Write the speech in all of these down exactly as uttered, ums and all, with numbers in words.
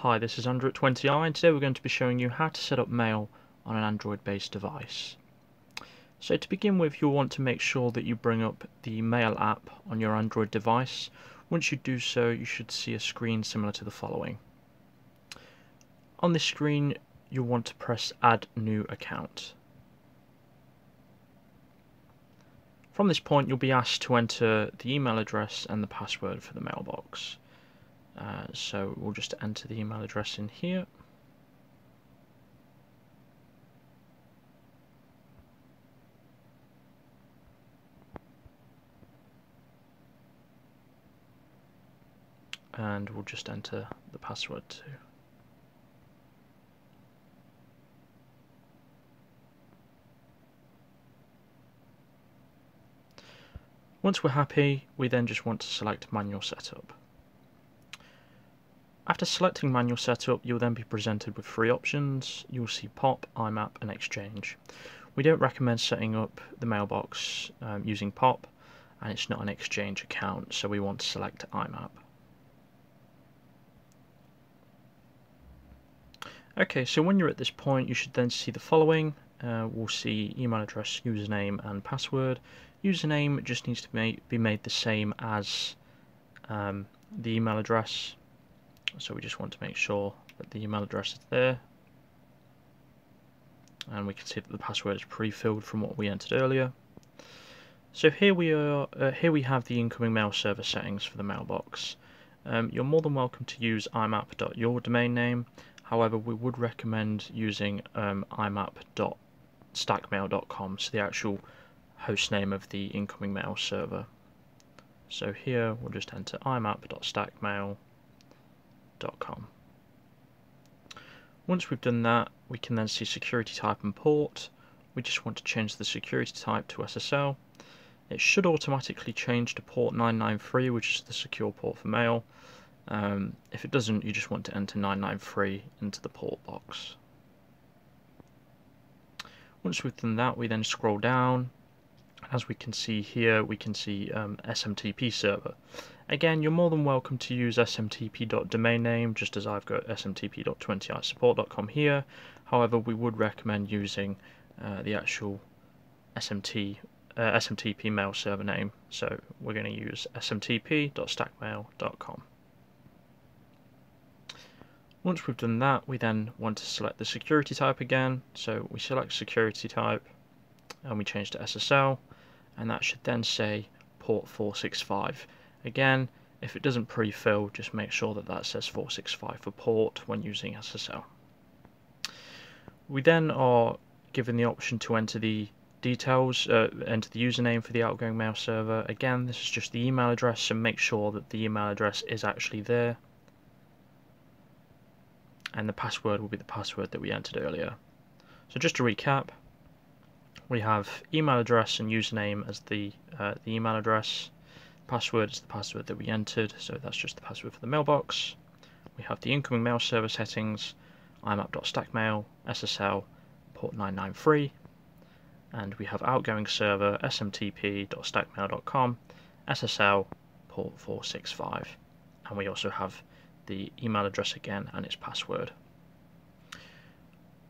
Hi, this is Andrew at twenty i, and today we're going to be showing you how to set up mail on an Android based device. So to begin with, you'll want to make sure that you bring up the Mail app on your Android device. Once you do so, you should see a screen similar to the following. On this screen, you'll want to press Add New Account. From this point, you'll be asked to enter the email address and the password for the mailbox. Uh, so we'll just enter the email address in here. And we'll just enter the password too. Once we're happy, we then just want to select Manual Setup. After selecting Manual Setup, you'll then be presented with three options. You'll see POP, IMAP and Exchange. We don't recommend setting up the mailbox um, using POP, and it's not an Exchange account, so we want to select IMAP. Okay, so when you're at this point, you should then see the following. Uh, we'll see email address, username and password. Username just needs to be made, be made the same as um, the email address. So we just want to make sure that the email address is there, and we can see that the password is pre-filled from what we entered earlier. So here we are. Uh, here we have the incoming mail server settings for the mailbox. Um, you're more than welcome to use imap.your domain name. However, we would recommend using um, imap dot stackmail dot com, so the actual host name of the incoming mail server. So here we'll just enter imap dot stackmail dot com. .com. Once we've done that, we can then see security type and port. We just want to change the security type to S S L. It should automatically change to port nine nine three, which is the secure port for mail. Um, if it doesn't, you just want to enter nine nine three into the port box. Once we've done that, we then scroll down. As we can see here, we can see um, S M T P server. Again, you're more than welcome to use S M T P.domain name, just as I've got S M T P dot twenty i support dot com here. However, we would recommend using uh, the actual S M T, uh, S M T P mail server name. So we're going to use S M T P dot stackmail dot com. Once we've done that, we then want to select the security type again. So we select security type, and we change to S S L, and that should then say port four six five. Again, if it doesn't pre-fill, just make sure that that says four six five for port when using S S L. We then are given the option to enter the details, uh, enter the username for the outgoing mail server. Again, this is just the email address, so make sure that the email address is actually there. And the password will be the password that we entered earlier. So just to recap, we have email address and username as the, uh, the email address. Password is the password that we entered, so that's just the password for the mailbox. We have the incoming mail server settings, imap.stackmail, S S L, port nine nine three, and we have outgoing server, S M T P dot stackmail dot com, S S L, port four six five, and we also have the email address again and its password.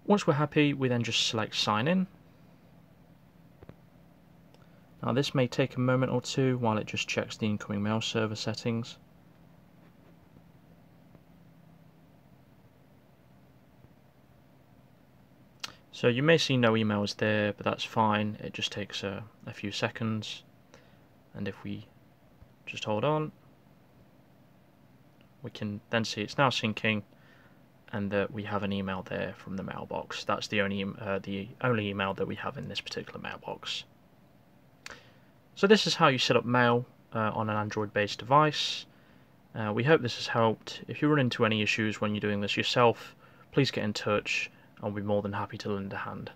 Once we're happy, we then just select sign in. Now this may take a moment or two while it just checks the incoming mail server settings. So you may see no emails there, but that's fine, it just takes a, a few seconds. And if we just hold on, we can then see it's now syncing, and that we have an email there from the mailbox. That's the only, uh, the only email that we have in this particular mailbox. So this is how you set up mail uh, on an Android-based device. Uh, we hope this has helped. If you run into any issues when you're doing this yourself, please get in touch, and we'll be more than happy to lend a hand.